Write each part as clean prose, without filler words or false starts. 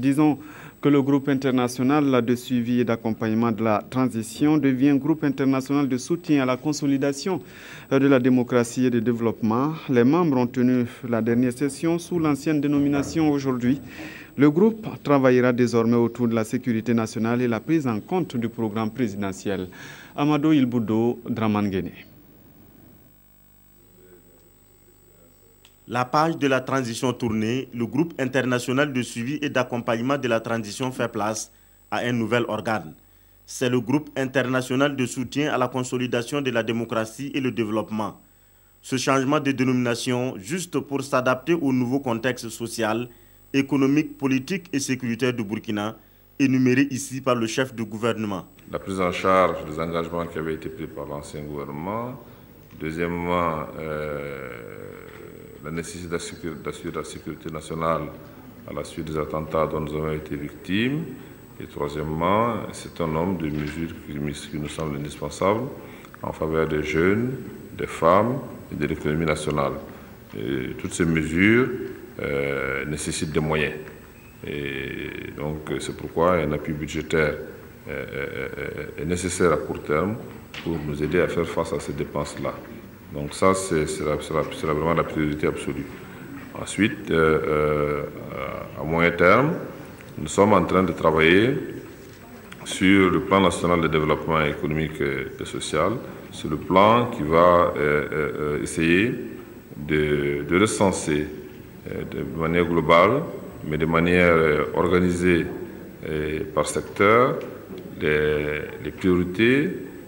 Disons que le groupe international de suivi et d'accompagnement de la transition devient groupe international de soutien à la consolidation de la démocratie et du développement. Les membres ont tenu la dernière session sous l'ancienne dénomination aujourd'hui. Le groupe travaillera désormais autour de la sécurité nationale et la prise en compte du programme présidentiel. Amado Ilboudo, Draman Guéné. La page de la transition tournée, le groupe international de suivi et d'accompagnement de la transition fait place à un nouvel organe. C'est le groupe international de soutien à la consolidation de la démocratie et le développement. Ce changement de dénomination, juste pour s'adapter au nouveau contexte social, économique, politique et sécuritaire du Burkina, énuméré ici par le chef du gouvernement. La prise en charge des engagements qui avaient été pris par l'ancien gouvernement. Deuxièmement, la nécessité d'assurer la sécurité nationale à la suite des attentats dont nous avons été victimes. Et troisièmement, c'est un nombre de mesures qui nous semblent indispensables en faveur des jeunes, des femmes et de l'économie nationale. Et toutes ces mesures nécessitent des moyens. Et donc c'est pourquoi un appui budgétaire est nécessaire à court terme pour nous aider à faire face à ces dépenses-là. Donc ça, c'est vraiment la priorité absolue. Ensuite, à moyen terme, nous sommes en train de travailler sur le plan national de développement économique et social. C'est le plan qui va essayer de recenser de manière globale, mais de manière organisée par secteur, les priorités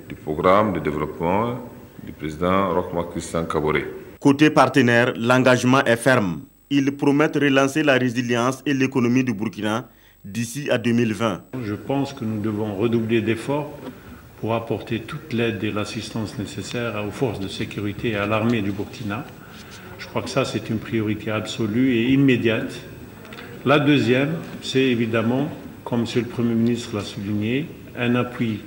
du programme de développement du président Roch Marc Christian Kaboré. Côté partenaire, l'engagement est ferme. Ils promettent relancer la résilience et l'économie du Burkina d'ici à 2020. Je pense que nous devons redoubler d'efforts pour apporter toute l'aide et l'assistance nécessaires aux forces de sécurité et à l'armée du Burkina. Je crois que ça, c'est une priorité absolue et immédiate. La deuxième, c'est évidemment, comme Monsieur le Premier ministre l'a souligné, un appui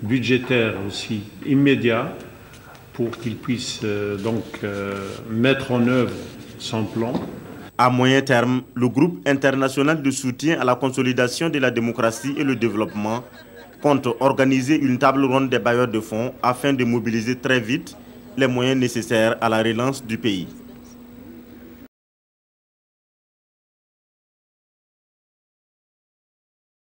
budgétaire aussi immédiat pour qu'il puisse mettre en œuvre son plan. À moyen terme, le groupe international de soutien à la consolidation de la démocratie et le développement compte organiser une table ronde des bailleurs de fonds afin de mobiliser très vite les moyens nécessaires à la relance du pays.